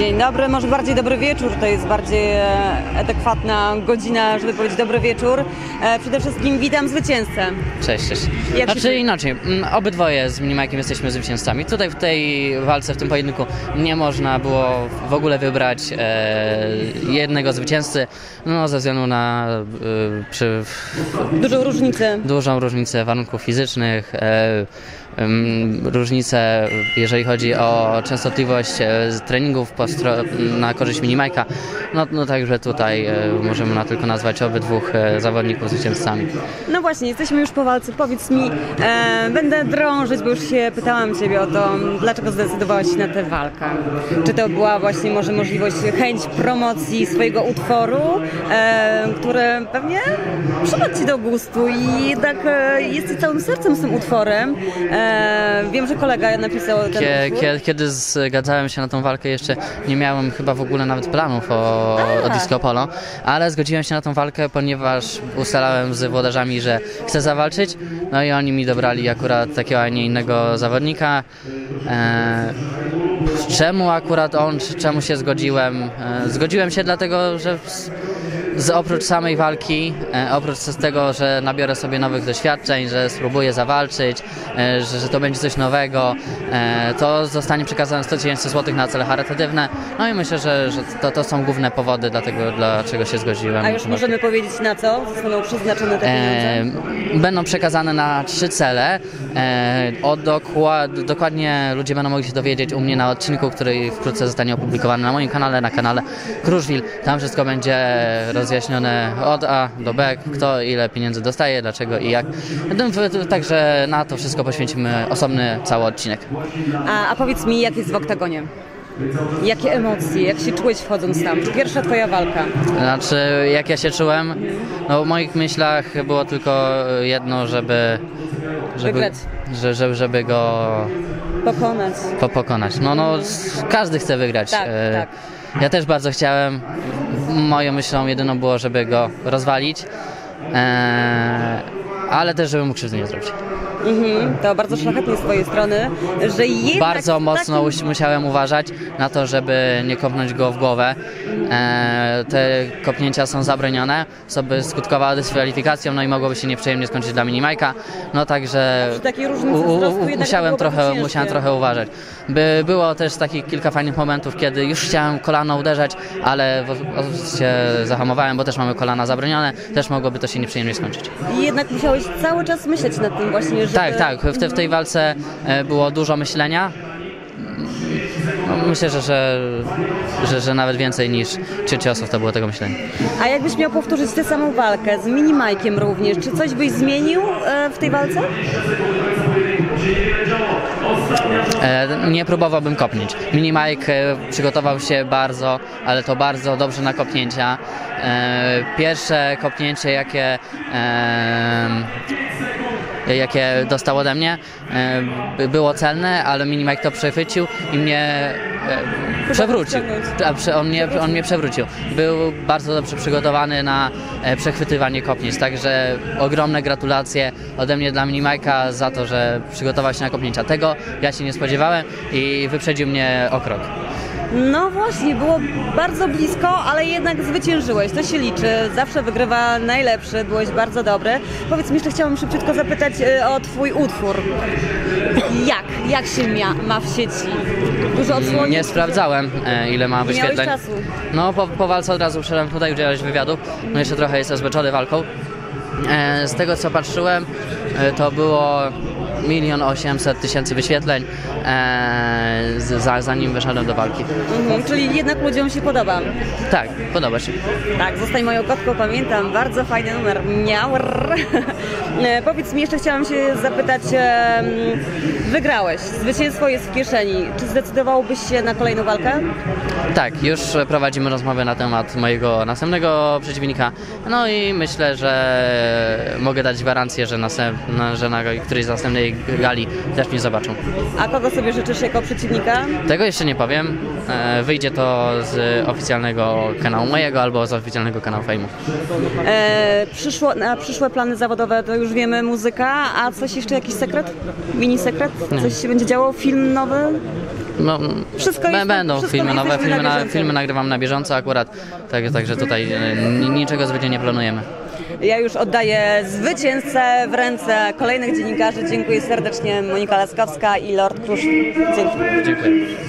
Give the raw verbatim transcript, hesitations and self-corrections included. Dzień dobry, może bardziej dobry wieczór, to jest bardziej adekwatna godzina, żeby powiedzieć dobry wieczór. Przede wszystkim witam zwycięzcę. Cześć, cześć. Jak znaczy się... inaczej, obydwoje z Mini Majkiem jesteśmy zwycięzcami. Tutaj w tej walce, w tym pojedynku nie można było w ogóle wybrać e, jednego zwycięzcy, no ze względu na e, przy, dużą różnicę. Dużą różnicę warunków fizycznych, e, różnice, jeżeli chodzi o częstotliwość treningów na korzyść Mini Majka. No, no także tutaj możemy na tylko nazwać obydwóch zawodników zwycięzcami. No właśnie, jesteśmy już po walce. Powiedz mi, e, będę drążyć, bo już się pytałam Ciebie o to, dlaczego zdecydowałaś się na tę walkę. Czy to była właśnie może możliwość, chęć promocji swojego utworu, e, który pewnie przypadł Ci do gustu i jednak e, jesteś całym sercem z tym utworem. Eee, wiem, że kolega napisał ten utwór. Kiedy, kiedy zgadzałem się na tą walkę, jeszcze nie miałem chyba w ogóle nawet planów o, o disco polo, ale zgodziłem się na tą walkę, ponieważ ustalałem z włodarzami, że chcę zawalczyć, no i oni mi dobrali akurat takiego, a nie innego zawodnika. Eee, czemu akurat on, czemu się zgodziłem? Eee, zgodziłem się dlatego, że Z oprócz samej walki, e, oprócz tego, że nabiorę sobie nowych doświadczeń, że spróbuję zawalczyć, e, że, że to będzie coś nowego, e, to zostanie przekazane sto tysięcy złotych na cele charytatywne. No i myślę, że, że to, to są główne powody, dlatego, dlaczego się zgodziłem. A już możemy powiedzieć, na co zostaną przeznaczone te pieniądze? E, będą przekazane na trzy cele. E, o dokład, dokładnie ludzie będą mogli się dowiedzieć u mnie na odcinku, który wkrótce zostanie opublikowany na moim kanale, na kanale Kruszwil. Tam wszystko będzie rozjaśnione od A do B, kto ile pieniędzy dostaje, dlaczego i jak. Także na to wszystko poświęcimy osobny cały odcinek. A, a powiedz mi, jak jest w oktagonie? Jakie emocje, jak się czułeś wchodząc tam? Czy pierwsza twoja walka? Znaczy, jak ja się czułem? No, w moich myślach było tylko jedno, żeby... żeby wygrać. Żeby, żeby go... Pokonać. Po, pokonać. No, no, każdy chce wygrać. Tak, e, tak. Ja też bardzo chciałem. Moją myślą jedyną było, żeby go rozwalić, eee, ale też, żeby mu krzywdy nie zrobić. Mm-hmm. To bardzo szlachetnie z twojej strony, że jednak... Bardzo mocno takim... musiałem uważać na to, żeby nie kopnąć go w głowę. E, te kopnięcia są zabronione, co by skutkowało dyskwalifikacją, no i mogłoby się nieprzyjemnie skończyć dla Mini Majka. No także u, u, musiałem, trochę, musiałem trochę uważać. By było też takich kilka fajnych momentów, kiedy już chciałem kolano uderzać, ale się zahamowałem, bo też mamy kolana zabronione, też mogłoby to się nieprzyjemnie skończyć. I jednak musiałeś cały czas myśleć nad tym właśnie, żeby... Tak, tak. W, te, w tej walce było dużo myślenia. Myślę, że, że, że, że nawet więcej niż trzy ciosów to było tego myślenia. A jakbyś miał powtórzyć tę samą walkę z Mini Majkiem również, czy coś byś zmienił w tej walce? Nie próbowałbym kopnić. Mini Majek przygotował się bardzo, ale to bardzo dobrze na kopnięcia. Pierwsze kopnięcie, jakie... jakie dostał ode mnie, było celne, ale Mini Majek to przechwycił i mnie przewrócił. On mnie, on mnie przewrócił. Był bardzo dobrze przygotowany na przechwytywanie kopnięć, także ogromne gratulacje ode mnie dla Mini Majka za to, że przygotował się na kopnięcia. Tego ja się nie spodziewałem i wyprzedził mnie o krok. No właśnie, było bardzo blisko, ale jednak zwyciężyłeś, to się liczy, zawsze wygrywa najlepszy, byłeś bardzo dobry. Powiedz mi jeszcze, chciałam szybciutko zapytać o twój utwór. Jak? Jak się mia, ma w sieci? Dużo odsłoni? Nie sprawdzałem, ile ma wyświetleń. Miałeś czasu. No po, po walce od razu przyszedłem tutaj, udzielałeś wywiadu, no jeszcze trochę jestem zmęczony walką. Z tego co patrzyłem, to było milion osiemset tysięcy wyświetleń, e, za, zanim wyszedłem do walki. Mhm, czyli jednak ludziom się podoba. Tak, podoba się. Tak, Zostań moją kotką, pamiętam, bardzo fajny numer. Miał. Powiedz mi, jeszcze chciałam się zapytać, e, wygrałeś, zwycięstwo jest w kieszeni. Czy zdecydowałbyś się na kolejną walkę? Tak, już prowadzimy rozmowę na temat mojego następnego przeciwnika. No i myślę, że mogę dać gwarancję, że, następna, że na którejś z następnej gali też mnie zobaczą. A kogo sobie życzysz jako przeciwnika? Tego jeszcze nie powiem. E, wyjdzie to z oficjalnego kanału mojego albo z oficjalnego kanału Fejmu. E, przyszło, na przyszłe plany zawodowe to już wiemy, muzyka, a coś jeszcze, jakiś sekret? Mini sekret? Coś się będzie działo? Film nowy? No, wszystko jest, będą wszystko filmy, nowe filmy, na, filmy nagrywam na bieżąco akurat, tak, także tutaj niczego zbytnie nie planujemy. Ja już oddaję zwycięzcę w ręce kolejnych dziennikarzy. Dziękuję serdecznie. Monika Laskowska i Lord Krusz. Dzięki. Dziękuję.